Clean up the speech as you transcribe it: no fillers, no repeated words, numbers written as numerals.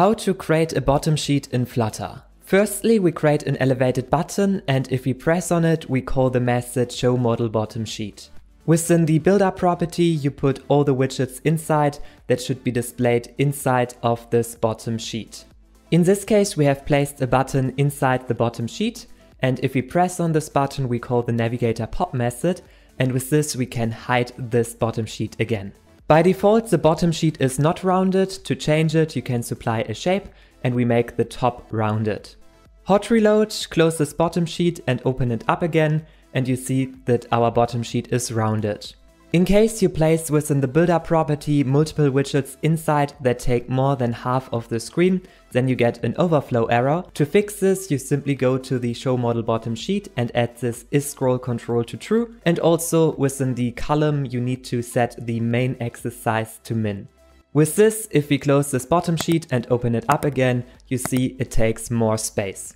How to create a bottom sheet in Flutter. Firstly, we create an elevated button, and if we press on it, we call the method showModalBottomSheet. Within the builder property, you put all the widgets inside that should be displayed inside of this bottom sheet. In this case, we have placed a button inside the bottom sheet, and if we press on this button, we call the Navigator pop method, and with this we can hide this bottom sheet again. By default, the bottom sheet is not rounded. To change it, you can supply a shape, and we make the top rounded. Hot reload, close this bottom sheet and open it up again, and you see that our bottom sheet is rounded. In case you place within the builder property multiple widgets inside that take more than half of the screen, then you get an overflow error. To fix this, you simply go to the show model bottom sheet and add this isScroll control to true, and also within the column you need to set the main axis size to min. With this, if we close this bottom sheet and open it up again, you see it takes more space.